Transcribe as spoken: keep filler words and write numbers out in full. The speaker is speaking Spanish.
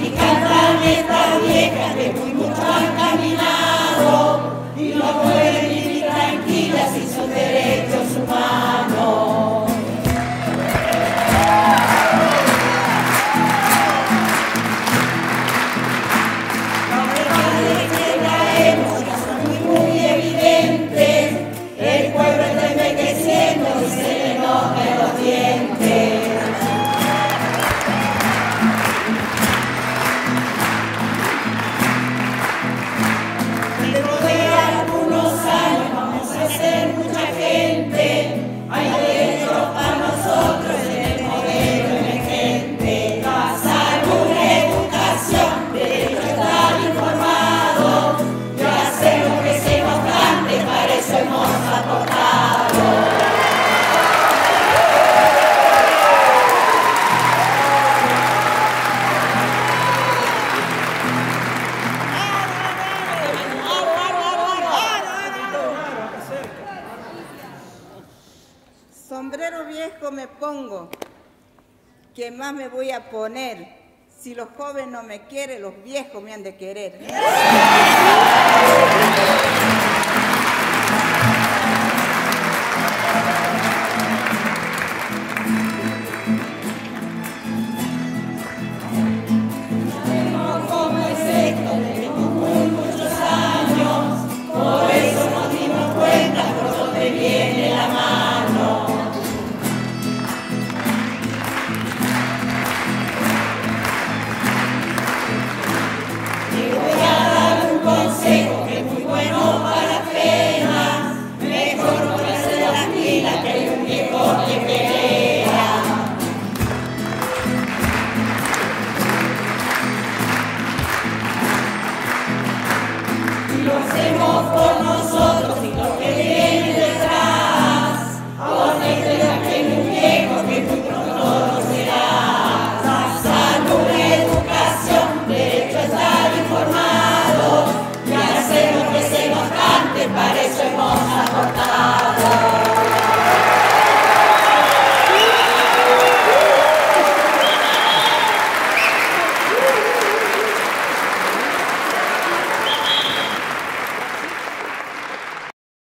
Mi casa está vieja, que muy mucho han caminado y no pueden vivir tranquilas sin sus derechos humanos. Los debates que traemos ya son muy, muy evidentes. El pueblo está envejeciendo y se le notan los dientes. Me pongo, ¿qué más me voy a poner? Si los jóvenes no me quieren, los viejos me han de querer.